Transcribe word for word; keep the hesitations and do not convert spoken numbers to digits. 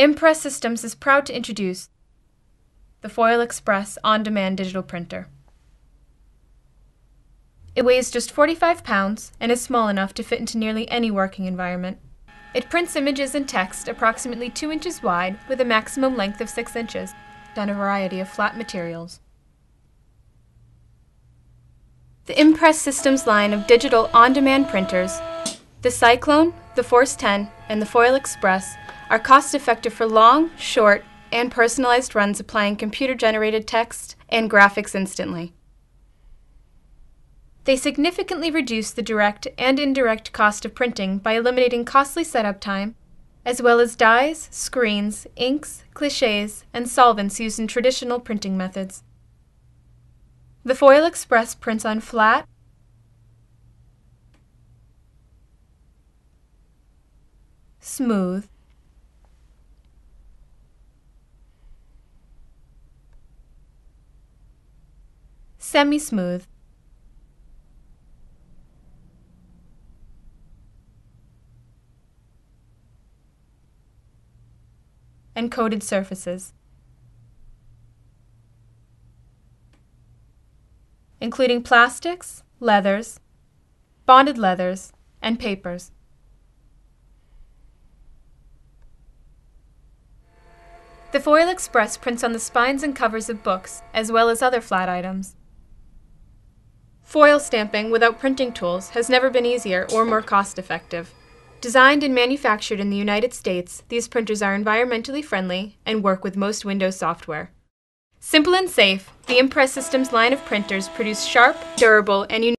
Impress Systems is proud to introduce the FoilXpress on-demand digital printer. It weighs just forty-five pounds and is small enough to fit into nearly any working environment. It prints images and text approximately two inches wide with a maximum length of six inches on a variety of flat materials. The Impress Systems line of digital on-demand printers, the Cyclone, the Force ten, and the FoilXpress, are cost-effective for long, short, and personalized runs applying computer-generated text and graphics instantly. They significantly reduce the direct and indirect cost of printing by eliminating costly setup time, as well as dyes, screens, inks, clichés, and solvents used in traditional printing methods. The FoilXpress prints on flat, smooth, semi-smooth, and coated surfaces, including plastics, leathers, bonded leathers, and papers. The FoilXpress prints on the spines and covers of books, as well as other flat items. Foil stamping without printing tools has never been easier or more cost-effective. Designed and manufactured in the United States, these printers are environmentally friendly and work with most Windows software. Simple and safe, the Impress Systems line of printers produce sharp, durable, and unique